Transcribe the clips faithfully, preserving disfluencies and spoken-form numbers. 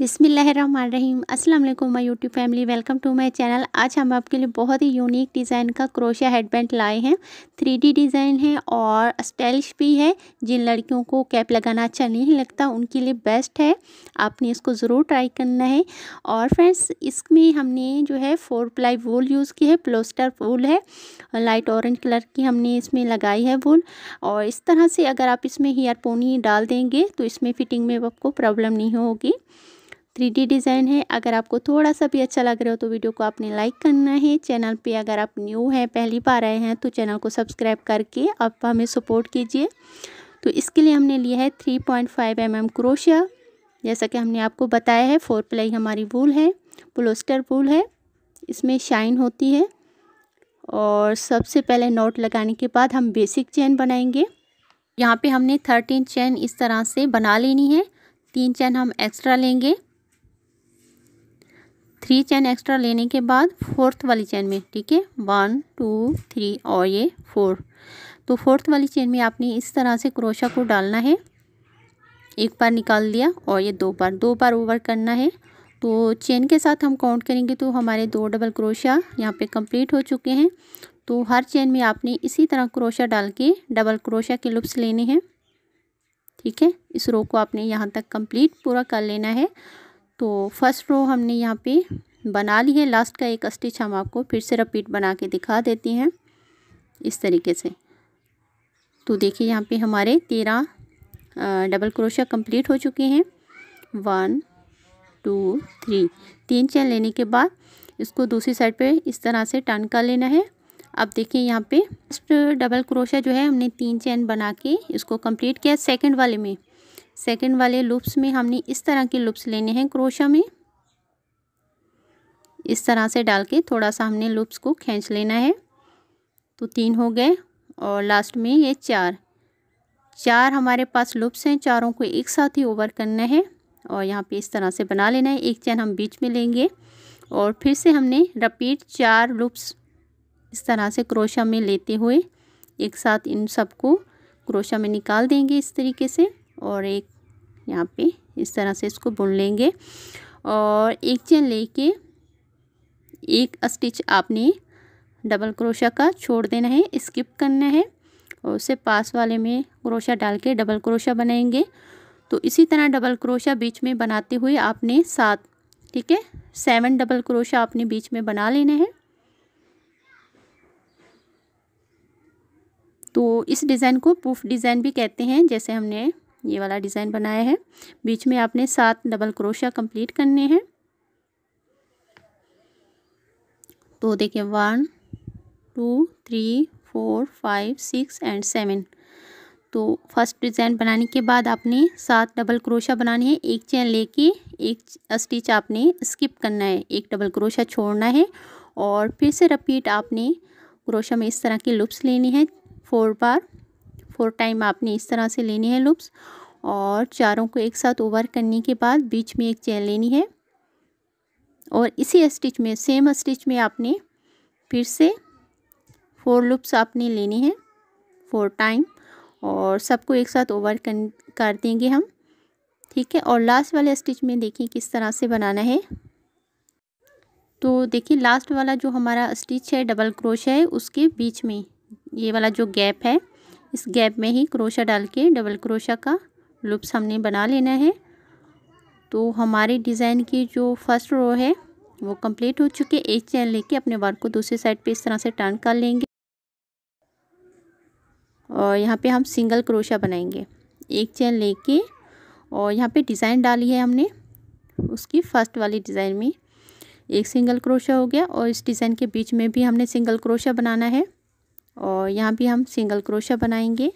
बिस्मिल्लाहिर्रहमानिर्रहीम। अस्सलाम वालेकुम my YouTube family, welcome to my channel. आज हम आपके लिए बहुत ही यूनिक डिज़ाइन का क्रोशिया हेडबैंड लाए हैं। थ्री डी डिज़ाइन है और स्टाइलिश भी है। जिन लड़कियों को कैप लगाना अच्छा नहीं लगता उनके लिए बेस्ट है। आपने इसको ज़रूर ट्राई करना है। और फ्रेंड्स, इसमें हमने जो है फोर प्लाई वूल यूज़ की है। प्लास्टर वूल है, लाइट ऑरेंज कलर की हमने इसमें लगाई है वूल। और इस तरह से अगर आप इसमें हेयर पोनी डाल देंगे तो इसमें फिटिंग में आपको प्रॉब्लम नहीं होगी। थ्री डी डिज़ाइन है। अगर आपको थोड़ा सा भी अच्छा लग रहा हो तो वीडियो को आपने लाइक करना है। चैनल पे अगर आप न्यू हैं, पहली बार आए हैं, तो चैनल को सब्सक्राइब करके आप हमें सपोर्ट कीजिए। तो इसके लिए हमने लिया है three point five M M crochet. जैसा कि हमने आपको बताया है, फोर प्लाई हमारी वूल है, प्लास्टर वूल है। इसमें शाइन होती है। और सबसे पहले नॉट लगाने के बाद हम बेसिक चैन बनाएंगे। यहाँ पर हमने थर्टीन चैन इस तरह से बना लेनी है। तीन चैन हम एक्स्ट्रा लेंगे। थ्री चैन एक्स्ट्रा लेने के बाद फोर्थ वाली चैन में, ठीक है, वन टू थ्री और ये फोर, तो फोर्थ वाली चैन में आपने इस तरह से क्रोशा को डालना है। एक बार निकाल दिया और ये दो बार दो बार ओवर करना है। तो चैन के साथ हम काउंट करेंगे तो हमारे दो डबल क्रोशा यहाँ पे कंप्लीट हो चुके हैं। तो हर चैन में आपने इसी तरह क्रोशा डाल के डबल क्रोशा के लूप्स लेने हैं। ठीक है, इस रो को आपने यहाँ तक कंप्लीट पूरा कर लेना है। तो फर्स्ट रो हमने यहाँ पे बना ली है। लास्ट का एक स्टिच हम आपको फिर से रिपीट बना के दिखा देते हैं इस तरीके से। तो देखिए, यहाँ पे हमारे तेरह डबल क्रोशिया कंप्लीट हो चुके हैं। वन टू थ्री, तीन चैन लेने के बाद इसको दूसरी साइड पे इस तरह से टर्न कर लेना है। अब देखिए, यहाँ पे फर्स्ट डबल क्रोशिया जो है हमने तीन चैन बना के इसको कंप्लीट किया। सेकेंड वाले में सेकेंड वाले लूप्स में हमने इस तरह के लूप्स लेने हैं। क्रोशा में इस तरह से डाल के थोड़ा सा हमने लूप्स को खींच लेना है। तो तीन हो गए और लास्ट में ये चार चार हमारे पास लूप्स हैं। चारों को एक साथ ही ओवर करना है और यहाँ पे इस तरह से बना लेना है। एक चैन हम बीच में लेंगे और फिर से हमने रिपीट चार लूप्स इस तरह से क्रोशा में लेते हुए एक साथ इन सबको क्रोशा में निकाल देंगे इस तरीके से। और एक यहाँ पे इस तरह से इसको बुन लेंगे। और एक चैन लेके एक स्टिच आपने डबल क्रोशिया का छोड़ देना है, स्किप करना है। और उसे पास वाले में क्रोशिया डाल के डबल क्रोशिया बनाएंगे। तो इसी तरह डबल क्रोशिया बीच में बनाते हुए आपने सात, ठीक है, सेवन डबल क्रोशिया आपने बीच में बना लेना है। तो इस डिज़ाइन को पुफ डिज़ाइन भी कहते हैं। जैसे हमने ये वाला डिज़ाइन बनाया है, बीच में आपने सात डबल क्रोशिया कंप्लीट करने हैं। तो देखिए, one two three four five six and seven. तो फर्स्ट डिज़ाइन बनाने के बाद आपने सात डबल क्रोशिया बनाने हैं। एक चैन लेके एक स्टिच आपने स्किप करना है, एक डबल क्रोशिया छोड़ना है। और फिर से रिपीट आपने क्रोशिया में इस तरह की लूप्स लेनी है। फोर बार फोर टाइम आपने इस तरह से लेनी है लूप्स। और चारों को एक साथ ओवर करने के बाद बीच में एक चैन लेनी है। और इसी स्टिच में, सेम स्टिच में आपने फिर से फोर लूप्स आपने लेनी है, फोर टाइम। और सबको एक साथ ओवर कर देंगे हम, ठीक है। और लास्ट वाले स्टिच में देखिए किस तरह से बनाना है। तो देखिए, लास्ट वाला जो हमारा स्टिच है डबल क्रोशिया है, उसके बीच में ये वाला जो गैप है, इस गैप में ही क्रोशिया डाल के डबल क्रोशिया का लूप्स हमने बना लेना है। तो हमारे डिज़ाइन की जो फर्स्ट रो है वो कंप्लीट हो चुकी है। एक चैन लेके अपने वर्क को दूसरी साइड पे इस तरह से टर्न कर लेंगे। और यहाँ पे हम सिंगल क्रोशिया बनाएंगे। एक चैन लेके और यहाँ पे डिज़ाइन डाली है हमने, उसकी फर्स्ट वाली डिज़ाइन में एक सिंगल क्रोशिया हो गया। और इस डिज़ाइन के बीच में भी हमने सिंगल क्रोशिया बनाना है। और यहाँ भी हम सिंगल क्रोशिया बनाएंगे।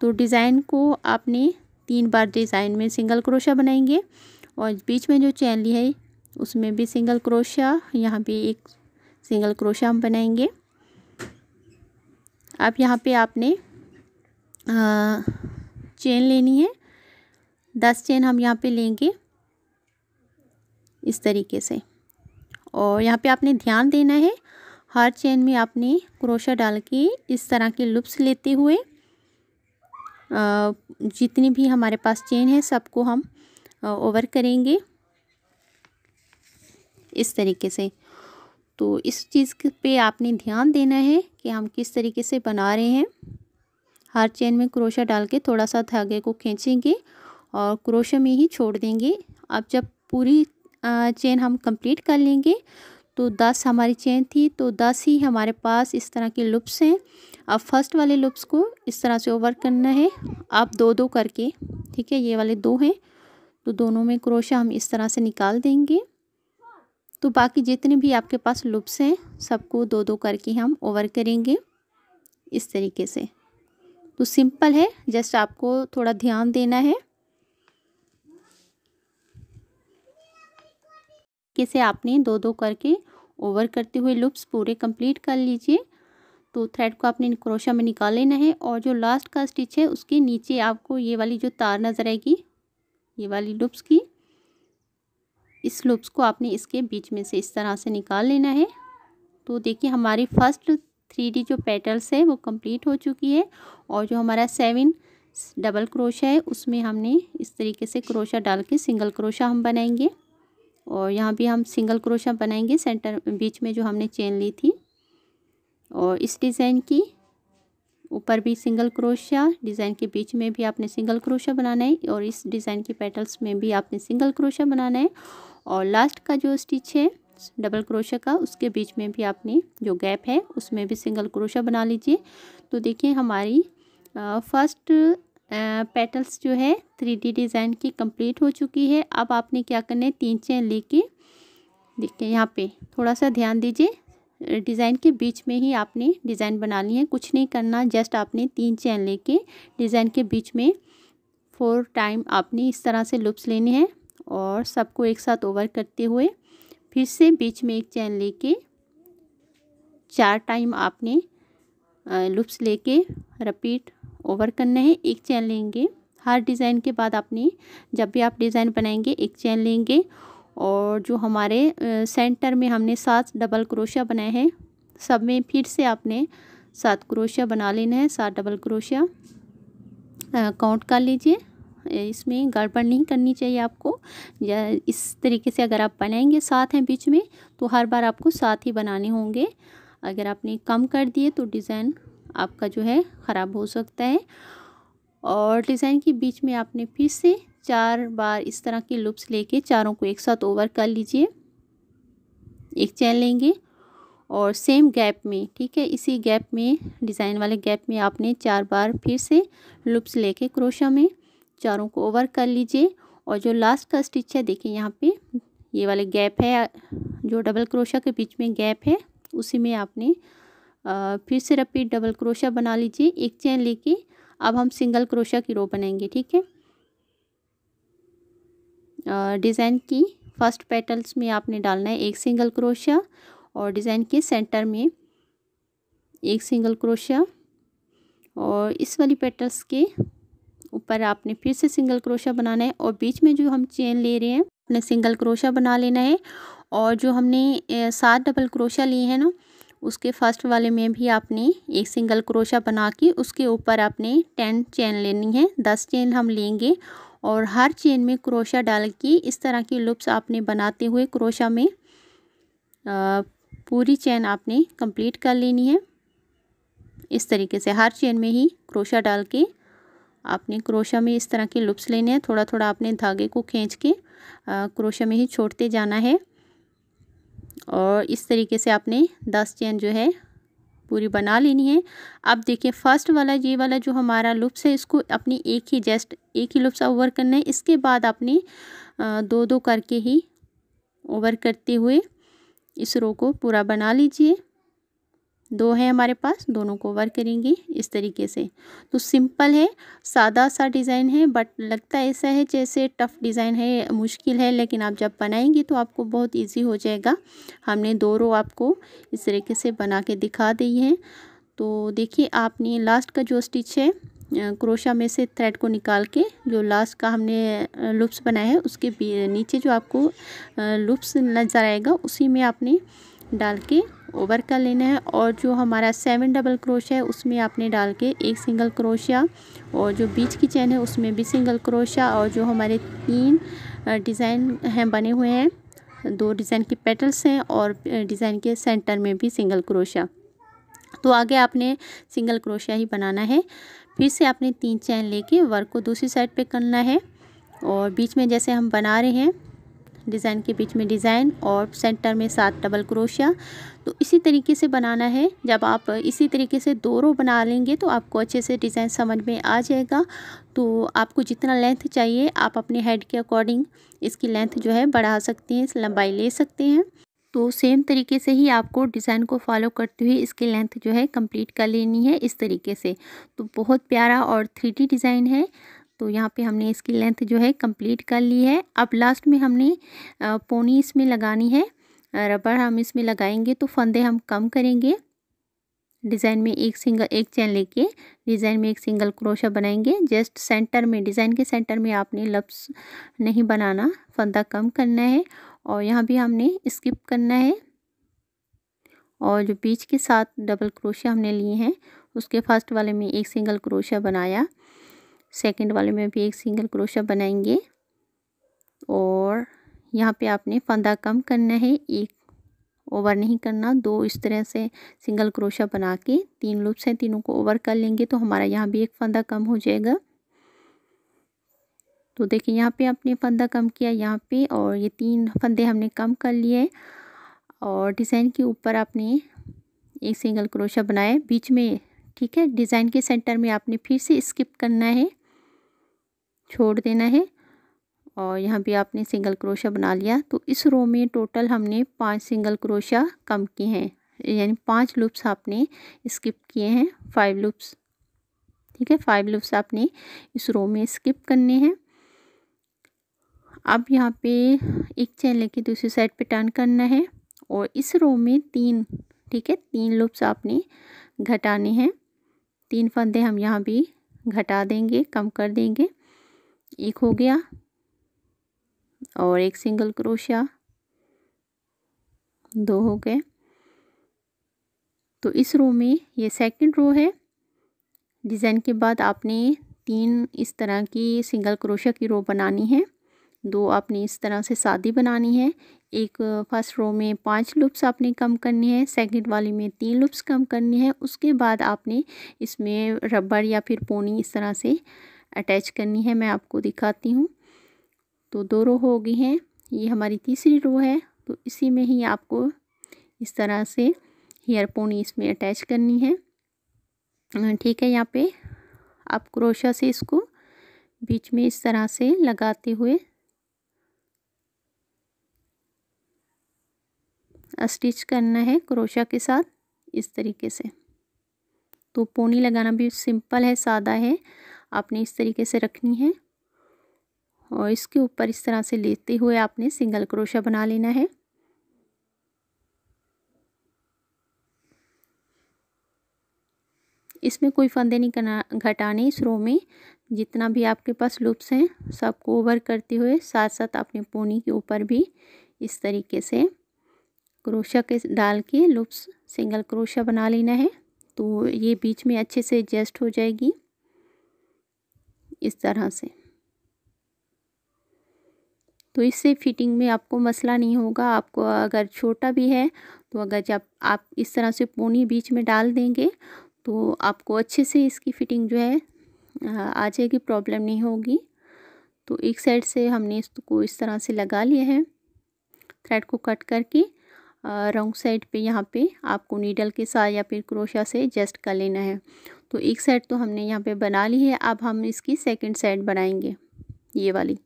तो डिज़ाइन को आपने तीन बार डिज़ाइन में सिंगल क्रोशिया बनाएंगे। और बीच में जो चैन ली है उसमें भी सिंगल क्रोशिया, यहाँ भी एक सिंगल क्रोशिया हम बनाएंगे। अब यहाँ पे आपने आ, चैन लेनी है। दस चैन हम यहाँ पे लेंगे इस तरीके से। और यहाँ पे आपने ध्यान देना है, हर चैन में आपने क्रोशिया डाल के इस तरह के लूप्स लेते हुए जितनी भी हमारे पास चैन है सबको हम ओवर करेंगे। इस तरीके से। तो इस चीज़ पे आपने ध्यान देना है कि हम किस तरीके से बना रहे हैं। हर चेन में क्रोशा डाल के थोड़ा सा धागे को खींचेंगे और क्रोशा में ही छोड़ देंगे। अब जब पूरी चेन हम कंप्लीट कर लेंगे तो दस हमारी चेन थी, तो दस ही हमारे पास इस तरह के लूप्स हैं। अब फर्स्ट वाले लूप्स को इस तरह से ओवर करना है आप दो दो करके, ठीक है। ये वाले दो हैं तो दोनों में क्रोशा हम इस तरह से निकाल देंगे। तो बाकी जितने भी आपके पास लूप्स हैं सबको दो दो करके हम ओवर करेंगे इस तरीके से। तो सिंपल है, जस्ट आपको थोड़ा ध्यान देना है। कैसे आपने दो दो करके ओवर करते हुए लूप्स पूरे कंप्लीट कर लीजिए। तो थ्रेड को आपने क्रोशा में निकाल लेना है और जो लास्ट का स्टिच है उसके नीचे आपको ये वाली जो तार नज़र आएगी, ये वाली लूप्स की, इस लूप्स को आपने इसके बीच में से इस तरह से निकाल लेना है। तो देखिए हमारी फर्स्ट थ्री डी जो पेटल्स है वो कंप्लीट हो चुकी है और जो हमारा सेवन डबल क्रोशा है उसमें हमने इस तरीके से क्रोशा डाल के सिंगल क्रोशा हम बनाएंगे और यहाँ भी हम सिंगल क्रोशा बनाएंगे सेंटर बीच में जो हमने चेन ली थी। और इस डिज़ाइन की ऊपर भी सिंगल क्रोशा, डिज़ाइन के बीच में भी आपने सिंगल क्रोशा बनाना है और इस डिज़ाइन की पेटल्स में भी आपने सिंगल क्रोशा बनाना है। और लास्ट का जो स्टिच है डबल क्रोशा का उसके बीच में भी आपने जो गैप है उसमें भी सिंगल क्रोशा बना लीजिए। तो देखिए हमारी फर्स्ट पेटल्स जो है थ्री डी डिज़ाइन की कंप्लीट हो चुकी है। अब आपने क्या करना है, तीन चेन लेके देखिए यहाँ पे थोड़ा सा ध्यान दीजिए, डिज़ाइन के बीच में ही आपने डिज़ाइन बनानी है, कुछ नहीं करना। जस्ट आपने तीन चेन लेके डिज़ाइन के बीच में फोर टाइम आपने इस तरह से लूप्स लेने हैं और सबको एक साथ ओवर करते हुए फिर से बीच में एक चेन लेके चार टाइम आपने लूप्स लेके रिपीट ओवर करना है। एक चेन लेंगे हर डिज़ाइन के बाद, आपने जब भी आप डिज़ाइन बनाएंगे एक चेन लेंगे। और जो हमारे सेंटर में हमने सात डबल क्रोशिया बनाए हैं सब में फिर से आपने सात क्रोशिया बना लेना है। सात डबल क्रोशिया काउंट कर लीजिए, इसमें गड़बड़ नहीं करनी चाहिए आपको। या इस तरीके से अगर आप बनाएंगे, सात हैं बीच में तो हर बार आपको सात ही बनाने होंगे। अगर आपने कम कर दिए तो डिज़ाइन आपका जो है ख़राब हो सकता है। और डिज़ाइन के बीच में आपने फिर से चार बार इस तरह के लूप्स लेके चारों को एक साथ ओवर कर लीजिए। एक चेन लेंगे और सेम गैप में, ठीक है, इसी गैप में, डिज़ाइन वाले गैप में आपने चार बार फिर से लूप्स लेके क्रोशा में चारों को ओवर कर लीजिए। और जो लास्ट का स्टिच है देखिए यहाँ पे, ये वाले गैप है जो डबल क्रोशा के बीच में गैप है उसी में आपने Uh, फिर से रिपीट डबल क्रोशा बना लीजिए। एक चेन लेके अब हम सिंगल क्रोशा की रो बनाएंगे, ठीक है। डिज़ाइन की फर्स्ट पेटल्स में आपने डालना है एक सिंगल क्रोशा और डिज़ाइन के सेंटर में एक सिंगल क्रोशा और इस वाली पेटल्स के ऊपर आपने फिर से सिंगल क्रोशा बनाना है और बीच में जो हम चेन ले रहे हैं आपने सिंगल क्रोशा बना लेना है। और जो हमने सात डबल क्रोशा लिए हैं ना उसके फर्स्ट वाले में भी आपने एक सिंगल क्रोशा बना के उसके ऊपर आपने टेन चेन लेनी है, दस चेन हम लेंगे। और हर चेन में क्रोशा डाल के इस तरह की लूप्स आपने बनाते हुए क्रोशा में आ, पूरी चेन आपने कंप्लीट कर लेनी है। इस तरीके से हर चेन में ही क्रोशा डाल के आपने क्रोशा में इस तरह के लूप्स लेने हैं। थोड़ा थोड़ा आपने धागे को खींच के आ, क्रोशा में ही छोड़ते जाना है। और इस तरीके से आपने दस चेन जो है पूरी बना लेनी है। अब देखिए फर्स्ट वाला, ये वाला जो हमारा लूप्स है इसको अपनी एक ही जस्ट एक ही लूप्स ओवर करना है। इसके बाद आपने दो दो करके ही ओवर करते हुए इस रो को पूरा बना लीजिए। दो है हमारे पास, दोनों को ओवर करेंगे इस तरीके से। तो सिंपल है, सादा सा डिज़ाइन है, बट लगता ऐसा है जैसे टफ़ डिज़ाइन है, मुश्किल है, लेकिन आप जब बनाएंगे तो आपको बहुत इजी हो जाएगा। हमने दो रो आपको इस तरीके से बना के दिखा दी है। तो देखिए आपने लास्ट का जो स्टिच है क्रोशा में से थ्रेड को निकाल के जो लास्ट का हमने लूप्स बनाया है उसके नीचे जो आपको लूप्स नज़र आएगा उसी में आपने डाल के ओवर कर लेना है। और जो हमारा सेवन डबल क्रोशा है उसमें आपने डाल के एक सिंगल क्रोशा और जो बीच की चैन है उसमें भी सिंगल क्रोशा। और जो हमारे तीन डिज़ाइन हैं बने हुए हैं दो डिज़ाइन की पेटल्स हैं और डिज़ाइन के सेंटर में भी सिंगल क्रोशिया। तो आगे आपने सिंगल क्रोशिया ही बनाना है। फिर से आपने तीन चैन लेके वर्क को दूसरी साइड पे करना है और बीच में जैसे हम बना रहे हैं डिज़ाइन के बीच में डिज़ाइन और सेंटर में सात डबल क्रोशिया। तो इसी तरीके से बनाना है। जब आप इसी तरीके से दो रो बना लेंगे तो आपको अच्छे से डिज़ाइन समझ में आ जाएगा। तो आपको जितना लेंथ चाहिए आप अपने हेड के अकॉर्डिंग इसकी लेंथ जो है बढ़ा सकते हैं, लंबाई ले सकते हैं। तो सेम तरीके से ही आपको डिज़ाइन को फॉलो करते हुए इसकी लेंथ जो है कंप्लीट कर लेनी है इस तरीके से। तो बहुत प्यारा और थ्री डी डिज़ाइन है। तो यहाँ पे हमने इसकी लेंथ जो है कंप्लीट कर ली है। अब लास्ट में हमने पोनी इसमें लगानी है, रबड़ हम इसमें लगाएंगे तो फंदे हम कम करेंगे। डिज़ाइन में एक सिंगल एक चैन लेके डिज़ाइन में एक सिंगल क्रोशा बनाएंगे। जस्ट सेंटर में डिज़ाइन के सेंटर में आपने लप्स नहीं बनाना, फंदा कम करना है और यहाँ भी हमने स्किप करना है। और जो बीच के साथ डबल क्रोशा हमने लिए हैं उसके फर्स्ट वाले में एक सिंगल क्रोशा बनाया, सेकंड वाले में भी एक सिंगल क्रोशा बनाएंगे और यहाँ पे आपने फंदा कम करना है, एक ओवर नहीं करना। दो इस तरह से सिंगल क्रोशा बना के तीन लूप्स हैं, तीनों को ओवर कर लेंगे तो हमारा यहाँ भी एक फंदा कम हो जाएगा। तो देखिए यहाँ पे आपने फंदा कम किया यहाँ पे और ये तीन फंदे हमने कम कर लिए और डिज़ाइन के ऊपर आपने एक सिंगल क्रोशा बनाया बीच में, ठीक है। डिज़ाइन के सेंटर में आपने फिर से स्किप करना है, छोड़ देना है और यहाँ भी आपने सिंगल क्रोशा बना लिया। तो इस रो में टोटल हमने पांच सिंगल क्रोशा कम किए हैं, यानी पांच लूप्स आपने स्किप किए हैं, फाइव लूप्स, ठीक है। फाइव लूप्स आपने इस रो में स्किप करने हैं। अब यहाँ पे एक चैन लेके दूसरी साइड पे टर्न करना है और इस रो में तीन, ठीक है, तीन लूप्स आपने घटाने हैं। तीन फंदे हम यहाँ भी घटा देंगे, कम कर देंगे। एक हो गया और एक सिंगल क्रोशिया, दो हो गए। तो इस रो में ये सेकंड रो है। डिज़ाइन के बाद आपने तीन इस तरह की सिंगल क्रोशिया की रो बनानी है, दो आपने इस तरह से सादी बनानी है। एक फर्स्ट रो में पांच लूप्स आपने कम करनी है, सेकंड वाली में तीन लूप्स कम करनी है। उसके बाद आपने इसमें रबड़ या फिर पोनी इस तरह से अटैच करनी है। मैं आपको दिखाती हूँ। तो दो रो हो गई हैं, ये हमारी तीसरी रो है। तो इसी में ही आपको इस तरह से हेयर पोनी इसमें अटैच करनी है, ठीक है। यहाँ पे आप क्रोशा से इसको बीच में इस तरह से लगाते हुए स्टिच करना है क्रोशा के साथ इस तरीके से। तो पोनी लगाना भी सिंपल है, सादा है। आपने इस तरीके से रखनी है और इसके ऊपर इस तरह से लेते हुए आपने सिंगल क्रोशा बना लेना है। इसमें कोई फंदे नहीं करना, घटाने। इस रो में जितना भी आपके पास लूप्स हैं सबको ओवर करते हुए साथ साथ आपने पोनी के ऊपर भी इस तरीके से क्रोशा के डाल के लूप्स सिंगल क्रोशा बना लेना है। तो ये बीच में अच्छे से एडजस्ट हो जाएगी इस तरह से। तो इससे फिटिंग में आपको मसला नहीं होगा। आपको अगर छोटा भी है तो अगर जब आप इस तरह से पोनी बीच में डाल देंगे तो आपको अच्छे से इसकी फिटिंग जो है आ जाएगी, प्रॉब्लम नहीं होगी। तो एक साइड से हमने इसको इस तरह से लगा लिया है। थ्रेड को कट करके रॉन्ग साइड पे यहाँ पे आपको नीडल के साथ या फिर क्रोशा से एडजस्ट कर लेना है। तो एक साइड तो हमने यहाँ पे बना ली है। अब हम इसकी सेकंड साइड बनाएंगे, ये वाली।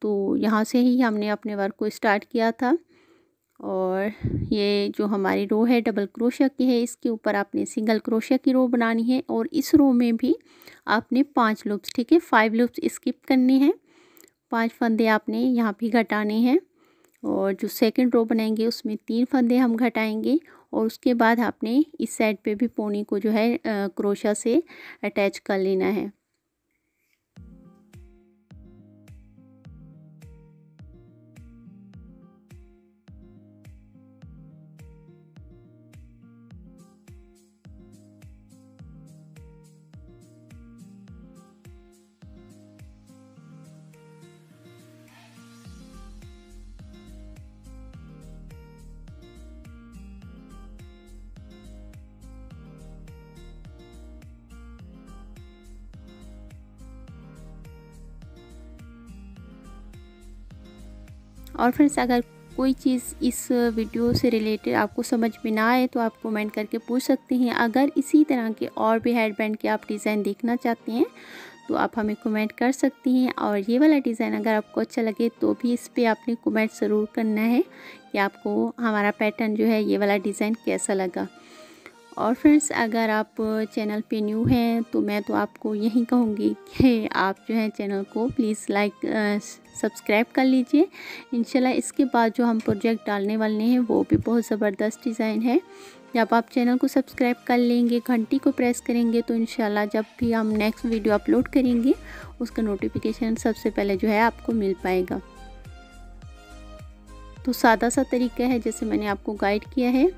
तो यहाँ से ही हमने अपने वर्क को स्टार्ट किया था और ये जो हमारी रो है डबल क्रोशिया की है, इसके ऊपर आपने सिंगल क्रोशिया की रो बनानी है और इस रो में भी आपने पाँच लूप्स, ठीक है, फाइव लूप्स स्किप करने हैं। पाँच फंदे आपने यहाँ भी घटाने हैं और जो सेकंड रो बनाएंगे उसमें तीन फंदे हम घटाएंगे और उसके बाद आपने इस साइड पे भी पोनी को जो है क्रोशा से अटैच कर लेना है। और फ्रेंड्स अगर कोई चीज़ इस वीडियो से रिलेटेड आपको समझ में ना आए तो आप कमेंट करके पूछ सकते हैं। अगर इसी तरह के और भी हेडबैंड के आप डिज़ाइन देखना चाहते हैं तो आप हमें कमेंट कर सकती हैं। और ये वाला डिज़ाइन अगर आपको अच्छा लगे तो भी इस पर आपने कमेंट ज़रूर करना है कि आपको हमारा पैटर्न जो है ये वाला डिज़ाइन कैसा लगा। और फ्रेंड्स अगर आप चैनल पे न्यू हैं तो मैं तो आपको यही कहूँगी कि आप जो है चैनल को प्लीज़ लाइक सब्सक्राइब कर लीजिए। इंशाल्लाह इसके बाद जो हम प्रोजेक्ट डालने वाले हैं वो भी बहुत ज़बरदस्त डिज़ाइन है। जब आप चैनल को सब्सक्राइब कर लेंगे, घंटी को प्रेस करेंगे तो इंशाल्लाह जब भी हम नेक्स्ट वीडियो अपलोड करेंगे उसका नोटिफिकेशन सबसे पहले जो है आपको मिल पाएगा। तो सादा सा तरीका है जैसे मैंने आपको गाइड किया है,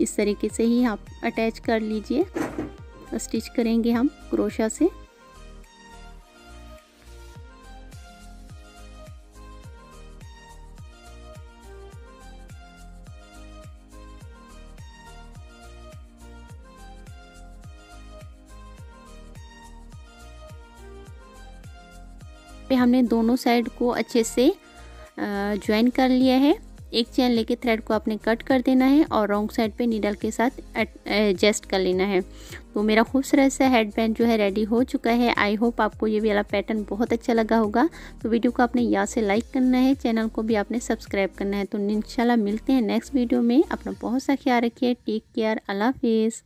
इस तरीके से ही आप अटैच कर लीजिए। स्टिच करेंगे हम क्रोशा से। पे हमने दोनों साइड को अच्छे से ज्वाइन कर लिया है। एक चैन लेके थ्रेड को आपने कट कर देना है और रॉन्ग साइड पे नीडल के साथ एडजस्ट कर लेना है। तो मेरा खूबसूरत सा हेडबैंड जो है रेडी हो चुका है। आई होप आपको ये वाला पैटर्न बहुत अच्छा लगा होगा। तो वीडियो को आपने यहाँ से लाइक करना है, चैनल को भी आपने सब्सक्राइब करना है। तो इंशाल्लाह मिलते हैं नेक्स्ट वीडियो में। अपना बहुत सा ख्याल रखिए। Take care. अल्लाह हाफिज़।